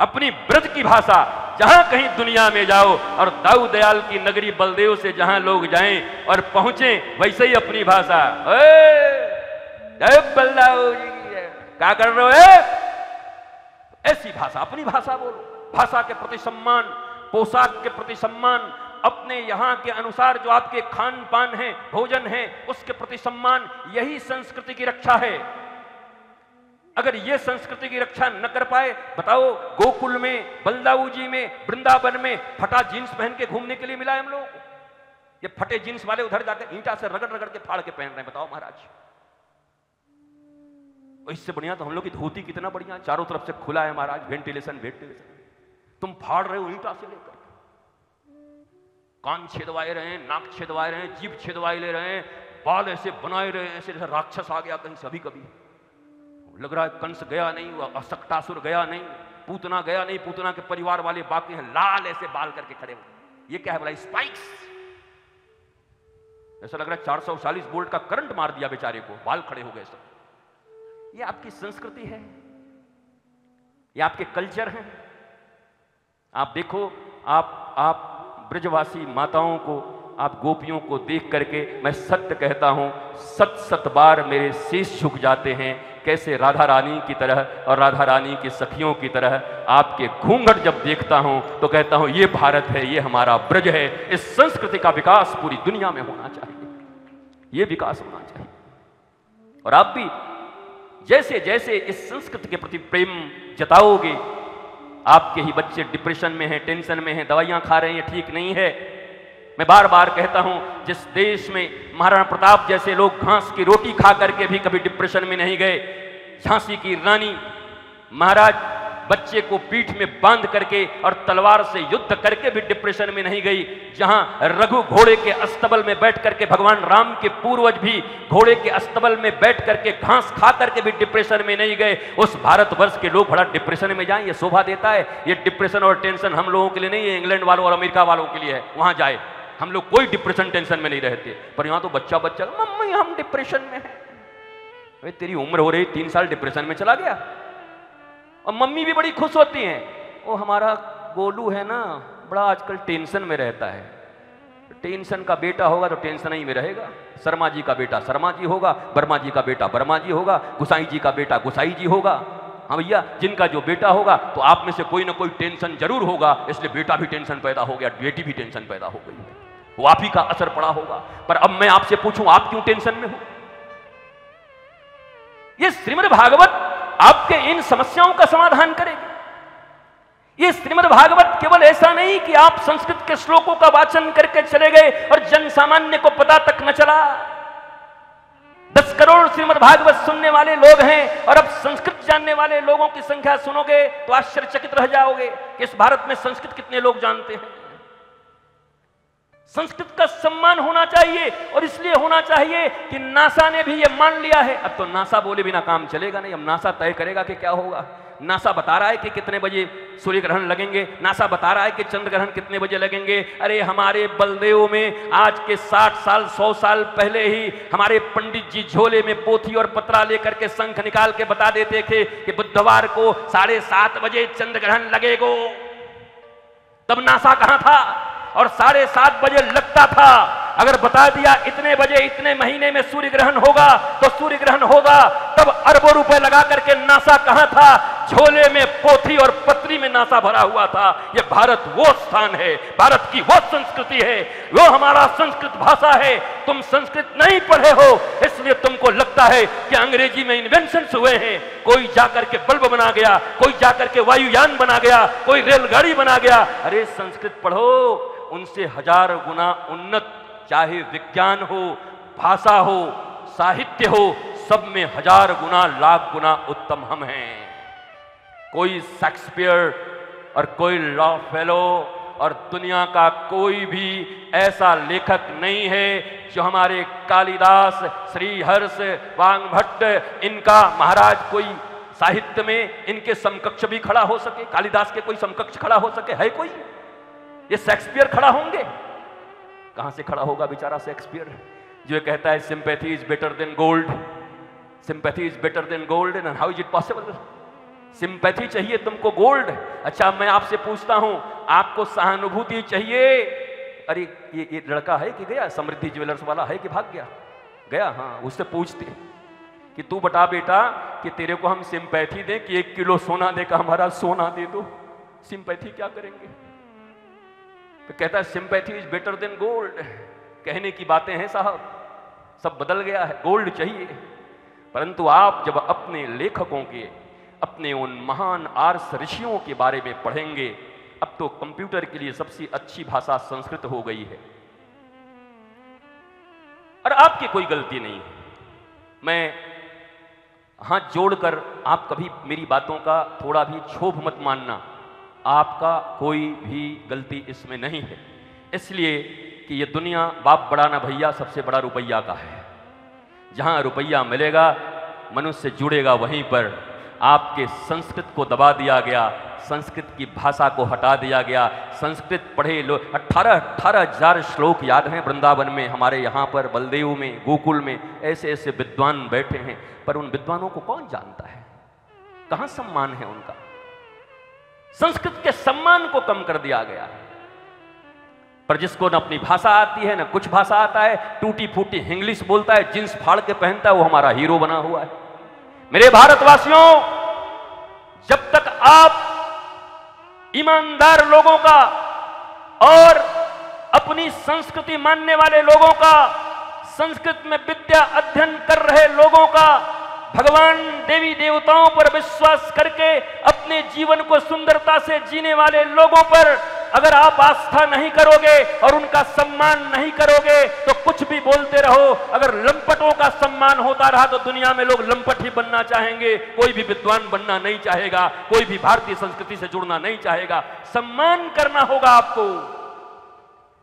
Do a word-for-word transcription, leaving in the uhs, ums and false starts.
अपनी ब्रज की भाषा, जहां कहीं दुनिया में जाओ और दाऊ दयाल की नगरी बलदेव से जहां लोग जाएं और पहुंचें वैसे ही अपनी भाषा। बलदाऊ क्या कर रहे हो, ऐसी भाषा, अपनी भाषा बोलो। भाषा के प्रति सम्मान, पोशाक के प्रति सम्मान, अपने यहाँ के अनुसार जो आपके खान पान है, भोजन है, उसके प्रति सम्मान, यही संस्कृति की रक्षा है। अगर ये संस्कृति की रक्षा न कर पाए, बताओ गोकुल में, बलदाऊ जी में, वृंदावन में फटा जींस पहन के घूमने के लिए मिला है हम लोगों को। ये फटे जींस वाले उधर जाकर ईंटा से रगड़ रगड़ के फाड़ के पहन रहे हैं, बताओ महाराज। इससे बढ़िया तो हम लोग की धोती कितना बढ़िया, चारों तरफ से खुला है महाराज, वेंटिलेशन वेंटिलेशन। तुम फाड़ रहे हो ईंटा से लेकर, कान छेदवाए रहे हैं, नाक छेदवाए रहे हैं, जीभ छेदवाए ले रहे हैं, बाल ऐसे बनाए रहे हैं ऐसे जैसे राक्षस आ गया कहीं से। अभी कभी लग रहा है कंस गया नहीं हुआ, असक्तासुर गया नहीं, पूतना गया नहीं, पूतना के परिवार वाले बाकी हैं, लाल ऐसे बाल करके खड़े हुए। ये क्या है बोला, स्पाइक्स। ऐसा लग रहा है चार सौ चालीस वोल्ट का करंट मार दिया बेचारे को, बाल खड़े हो गए सब। ये आपकी संस्कृति है, ये आपके कल्चर है। आप देखो, आप आप ब्रजवासी माताओं को, आप गोपियों को देख करके मैं सत्य कहता हूँ, सत सत बार मेरे शीश झुक जाते हैं। कैसे राधा रानी की तरह और राधा रानी की सखियों की तरह आपके घूंघट जब देखता हूँ तो कहता हूँ ये भारत है, ये हमारा ब्रज है। इस संस्कृति का विकास पूरी दुनिया में होना चाहिए, ये विकास होना चाहिए। और आप भी जैसे जैसे इस संस्कृति के प्रति प्रेम जताओगे, आपके ही बच्चे डिप्रेशन में हैं, टेंशन में हैं, दवाइयाँ खा रहे हैं, ठीक नहीं है। मैं बार बार कहता हूँ, जिस देश में महाराणा प्रताप जैसे लोग घास की रोटी खा करके भी कभी डिप्रेशन में नहीं गए, झांसी की रानी महाराज बच्चे को पीठ में बांध करके और तलवार से युद्ध करके भी डिप्रेशन में नहीं गई, जहाँ रघु घोड़े के अस्तबल में बैठ करके, भगवान राम के पूर्वज भी घोड़े के अस्तबल में बैठ करके घास खा करके भी डिप्रेशन में नहीं गए, उस भारतवर्ष के लोग बड़ा डिप्रेशन में जाएं, ये शोभा देता है। ये डिप्रेशन और टेंशन हम लोगों के लिए नहीं है, इंग्लैंड वालों और अमेरिका वालों के लिए है। वहाँ जाए, हम लोग कोई डिप्रेशन टेंशन में नहीं रहते, पर यहाँ तो बच्चा बच्चा मम्मी हम डिप्रेशन में है। अरे तेरी उम्र हो रही, तीन साल डिप्रेशन में चला गया। और मम्मी भी बड़ी खुश होती हैं, वो हमारा गोलू है ना, बड़ा आजकल टेंशन में रहता है। टेंशन का बेटा होगा तो टेंशन ही में रहेगा, शर्मा जी का बेटा शर्मा जी होगा, बर्मा जी का बेटा बर्मा जी होगा, गुसाई जी का बेटा गुसाई जी होगा। हाँ भैया, जिनका जो बेटा होगा तो आप में से कोई ना कोई टेंशन जरूर होगा, इसलिए बेटा भी टेंशन पैदा हो गया, बेटी भी टेंशन पैदा हो गई, वो आप ही का असर पड़ा होगा। पर अब मैं आपसे पूछूं, आप क्यों टेंशन में हो? ये श्रीमद् भागवत आपके इन समस्याओं का समाधान करेगी। ये श्रीमद् भागवत केवल ऐसा नहीं कि आप संस्कृत के श्लोकों का वाचन करके चले गए और जन सामान्य को पता तक न चला। दस करोड़ श्रीमद् भागवत सुनने वाले लोग हैं, और अब संस्कृत जानने वाले लोगों की संख्या सुनोगे तो आश्चर्यचकित रह जाओगे कि इस भारत में संस्कृत कितने लोग जानते हैं। संस्कृत का सम्मान होना चाहिए, और इसलिए होना चाहिए कि नासा ने भी यह मान लिया है। अब तो नासा बोले बिना काम चलेगा नहीं, अब नासा तय करेगा कि क्या होगा। नासा बता रहा है कि कितने बजे सूर्य ग्रहण लगेंगे, नासा बता रहा है कि चंद्र ग्रहण कितने बजे लगेंगे। अरे हमारे बलदेव में आज के साठ साल सौ साल पहले ही हमारे पंडित जी झोले में पोथी और पत्रा लेकर के शंख निकाल के बता देते थे कि बुधवार को साढ़े सात बजे चंद्र ग्रहण लगेगा। तब नासा कहां था? और साढ़े सात बजे लगता था। अगर बता दिया इतने बजे इतने महीने में सूर्य ग्रहण होगा तो सूर्य ग्रहण होगा, तब अरबों रुपए लगा करके नासा कहां था? झोले में पोथी और पत्री में नासा भरा हुआ था। यह भारत वो स्थान है, भारत की वो संस्कृति है, वो हमारा संस्कृत भाषा है। तुम संस्कृत नहीं पढ़े हो, इसलिए तुमको लगता है कि अंग्रेजी में इन्वेंशन हुए हैं। कोई जाकर के बल्ब बना गया, कोई जाकर के वायुयान बना गया, कोई रेलगाड़ी बना गया। अरे संस्कृत पढ़ो, उनसे हजार गुना उन्नत, चाहे विज्ञान हो, भाषा हो, साहित्य हो, सब में हजार गुना लाख गुना उत्तम हम हैं। कोई शेक्सपियर और कोई लॉफेलो और दुनिया का कोई भी ऐसा लेखक नहीं है जो हमारे कालिदास, श्रीहर्ष, वांगभट्ट, इनका महाराज कोई साहित्य में इनके समकक्ष भी खड़ा हो सके, कालिदास के कोई समकक्ष खड़ा हो सके। है कोई? ये शेक्सपियर खड़ा होंगे? कहां से खड़ा होगा बेचारा शेक्सपियर, जो कहता है sympathy is better than gold, sympathy is better than gold and how is it possible. Sympathy चाहिए तुमको गोल्ड। अच्छा मैं आपसे पूछता हूं, आपको सहानुभूति चाहिए। अरे ये, ये लड़का है कि गया, समृद्धि ज्वेलर्स वाला है कि भाग गया गया हाँ, उससे पूछते कि तू बता बेटा कि तेरे को हम सिंपैथी दें कि एक किलो सोना देकर हमारा सोना दे दो, सिंपैथी क्या करेंगे? तो कहता है sympathy is better than gold. कहने की बातें हैं साहब, सब बदल गया है, गोल्ड चाहिए। परंतु आप जब अपने लेखकों के, अपने उन महान आर्ष ऋषियों के बारे में पढ़ेंगे, अब तो कंप्यूटर के लिए सबसे अच्छी भाषा संस्कृत हो गई है और आपकी कोई गलती नहीं है। मैं हाथ जोड़कर, आप कभी मेरी बातों का थोड़ा भी क्षोभ मत मानना, आपका कोई भी गलती इसमें नहीं है। इसलिए कि ये दुनिया बाप बड़ा ना भैया, सबसे बड़ा रुपया का है। जहां रुपया मिलेगा मनुष्य जुड़ेगा वहीं पर। आपके संस्कृत को दबा दिया गया, संस्कृत की भाषा को हटा दिया गया। संस्कृत पढ़े लोग, अट्ठारह अट्ठारह हजार श्लोक याद हैं वृंदावन में, हमारे यहाँ पर बलदेव में, गोकुल में ऐसे ऐसे विद्वान बैठे हैं, पर उन विद्वानों को कौन जानता है? कहाँ सम्मान है उनका? संस्कृत के सम्मान को कम कर दिया गया है। पर जिसको ना अपनी भाषा आती है ना कुछ भाषा आता है, टूटी फूटी इंग्लिश बोलता है, जींस फाड़ के पहनता है, वो हमारा हीरो बना हुआ है। मेरे भारतवासियों, जब तक आप ईमानदार लोगों का और अपनी संस्कृति मानने वाले लोगों का, संस्कृत में विद्या अध्ययन कर रहे लोगों का, भगवान देवी देवताओं पर विश्वास करके अपने जीवन को सुंदरता से जीने वाले लोगों पर अगर आप आस्था नहीं करोगे और उनका सम्मान नहीं करोगे तो कुछ भी बोलते रहो। अगर लंपटों का सम्मान होता रहा तो दुनिया में लोग लंपट ही बनना चाहेंगे, कोई भी विद्वान बनना नहीं चाहेगा, कोई भी भारतीय संस्कृति से जुड़ना नहीं चाहेगा। सम्मान करना होगा आपको।